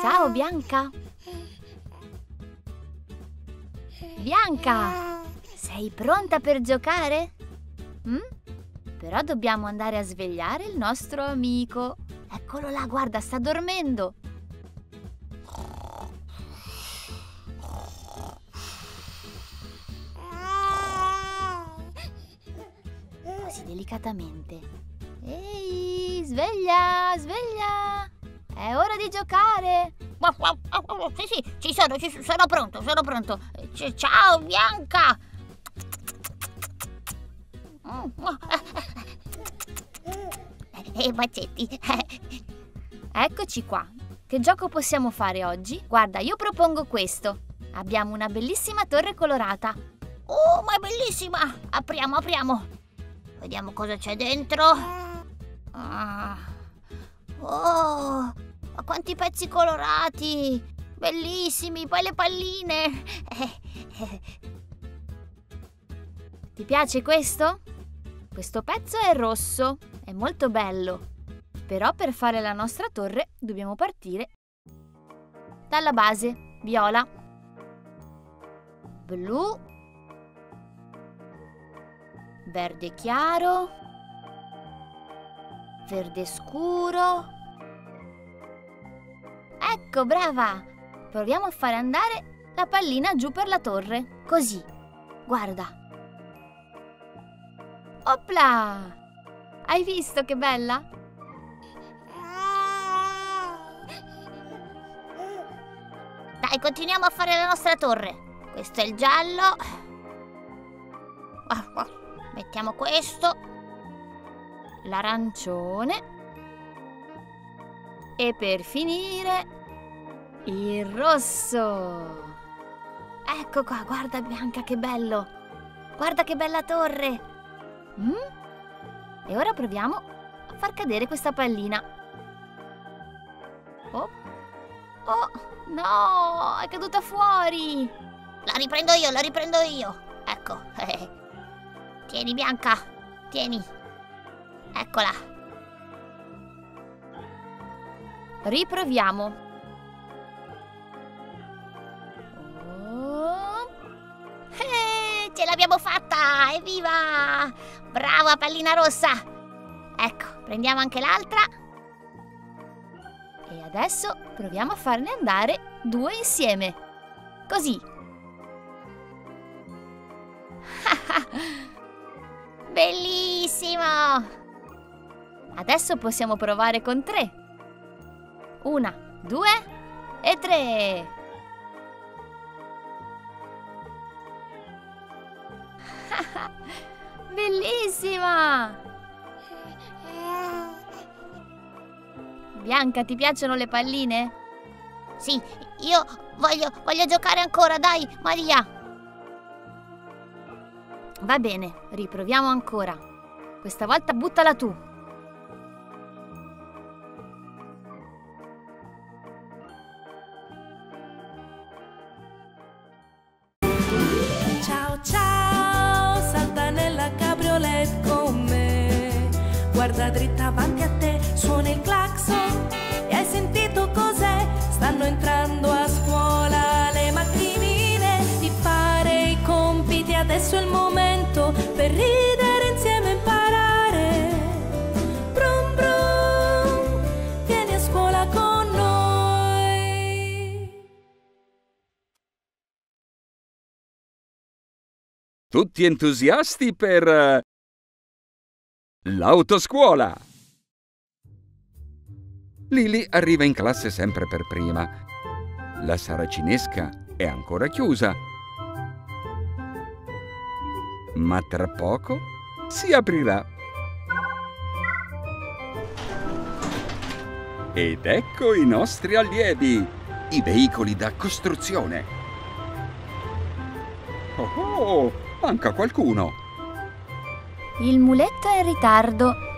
Ciao Bianca! Bianca! Sei pronta per giocare? Però dobbiamo andare a svegliare il nostro amico. Eccolo là, guarda, sta dormendo. Così delicatamente. Ehi, sveglia, sveglia! È ora di giocare! Sì, ci sono pronto, sono pronto. Ciao Bianca! E bacetti. Eccoci qua. Che gioco possiamo fare oggi? Guarda, io propongo questo. Abbiamo una bellissima torre colorata. Oh, ma è bellissima! Apriamo, apriamo. Vediamo cosa c'è dentro. Oh, ma quanti pezzi colorati! Bellissimi, poi le palline. Ti piace questo? Questo pezzo è rosso, è molto bello. Però per fare la nostra torre dobbiamo partire dalla base, viola, blu, verde chiaro, verde scuro. Ecco, brava! Proviamo a fare andare la pallina giù per la torre, così. Guarda. Opla! Hai visto che bella? Dai, continuiamo a fare la nostra torre. Questo è il giallo. Mettiamo questo. L'arancione. E per finire il rosso. Ecco qua, guarda Bianca che bello. Guarda che bella torre. E ora proviamo a far cadere questa pallina. Oh, no, è caduta fuori. La riprendo io. Ecco. Tieni Bianca, tieni. Eccola. Riproviamo. Ce l'abbiamo fatta! Evviva! Brava pallina rossa! Ecco, prendiamo anche l'altra. E adesso proviamo a farne andare due insieme. Così. Bellissimo! Adesso possiamo provare con tre. 1, 2 e 3. Bellissima! Bianca, ti piacciono le palline? Sì, io voglio giocare ancora, dai, Maria! Va bene, riproviamo ancora. Questa volta buttala tu. Ciao! Guarda dritta avanti a te, suona il clacson e hai sentito cos'è? Stanno entrando a scuola le mattine, di fare i compiti adesso è il momento per ridere insieme e imparare. Brum brum, vieni a scuola con noi. Tutti entusiasti per... l'autoscuola! Lili arriva in classe sempre per prima. La sala cinesca è ancora chiusa. Ma tra poco si aprirà. Ed ecco i nostri allievi, i veicoli da costruzione. Oh, manca qualcuno! Il muletto è in ritardo.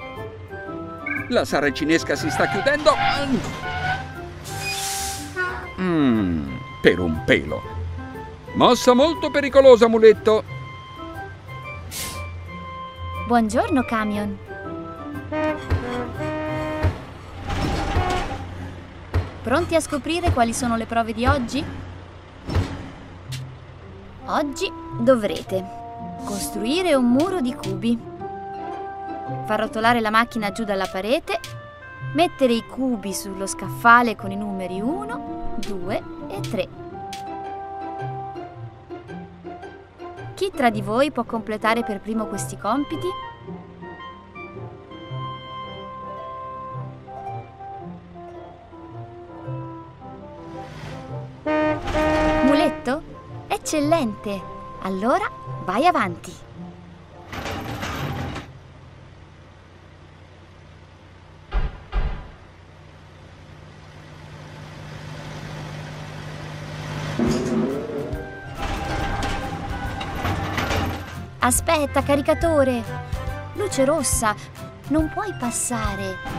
La sala cinesca si sta chiudendo. Per un pelo. Mossa molto pericolosa, muletto. Buongiorno, camion. Pronti a scoprire quali sono le prove di oggi? Oggi dovrete costruire un muro di cubi, far rotolare la macchina giù dalla parete, mettere i cubi sullo scaffale con i numeri 1, 2 e 3. Chi tra di voi può completare per primo questi compiti? Muletto? Eccellente! Allora vai avanti! Aspetta, caricatore! Luce rossa! Non puoi passare!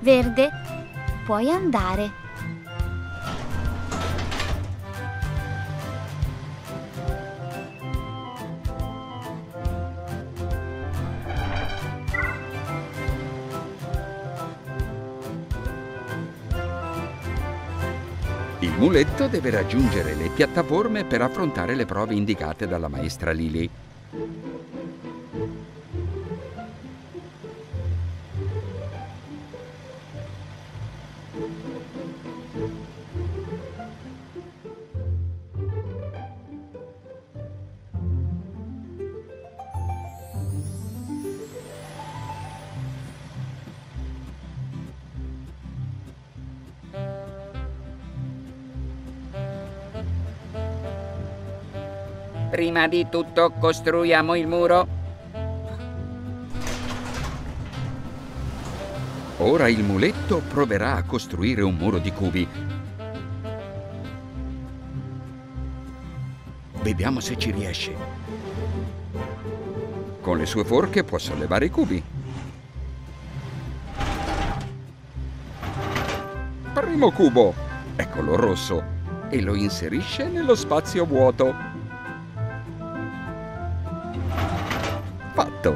Verde, puoi andare! Il muletto deve raggiungere le piattaforme per affrontare le prove indicate dalla maestra Lili. Prima di tutto costruiamo il muro. Ora il muletto proverà a costruire un muro di cubi. Vediamo se ci riesce. Con le sue forche può sollevare i cubi. Primo cubo, eccolo rosso, e lo inserisce nello spazio vuoto. Fatto!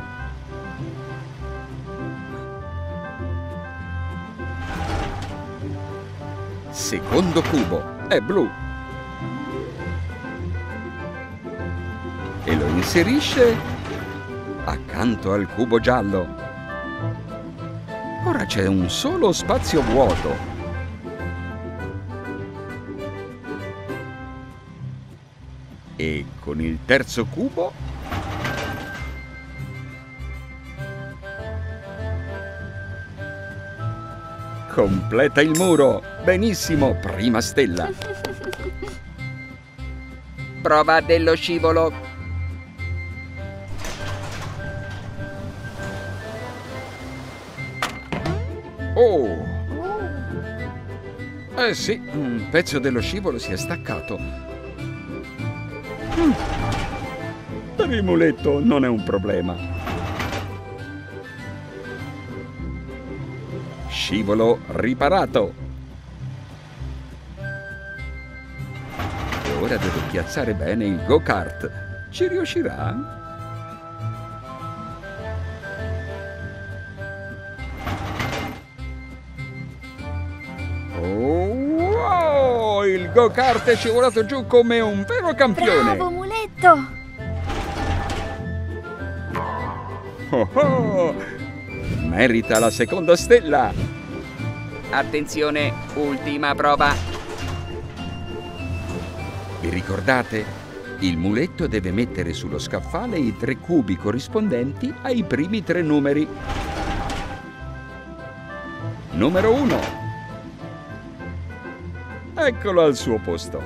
Secondo cubo è blu e lo inserisce accanto al cubo giallo. Ora c'è un solo spazio vuoto. E con il terzo cubo completa il muro! Benissimo, prima stella! Prova dello scivolo! Oh! Eh sì, un pezzo dello scivolo si è staccato. Per il muletto non è un problema. Scivolo riparato! E ora devo piazzare bene il go-kart. Ci riuscirà? Oh, wow! Il go-kart è scivolato giù come un vero campione! Bravo, muletto! Oh, oh! Merita la seconda stella! Attenzione, ultima prova! Vi ricordate? Il muletto deve mettere sullo scaffale i 3 cubi corrispondenti ai primi 3 numeri. Numero 1. Eccolo al suo posto.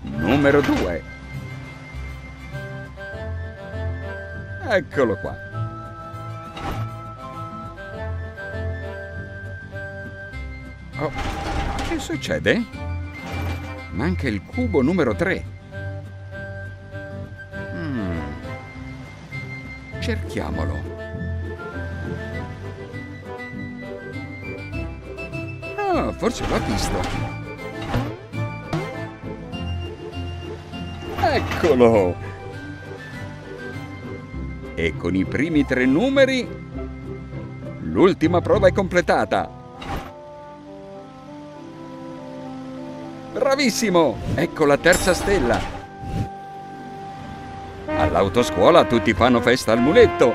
Numero 2. Eccolo qua. Oh, che succede? Manca il cubo numero 3. Cerchiamolo. Ah, forse l'ha visto. Eccolo! E con i primi tre numeri l'ultima prova è completata. Bravissimo! Ecco la terza stella. All'autoscuola tutti fanno festa al muletto.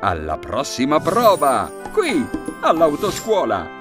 Alla prossima prova! Qui, all'autoscuola!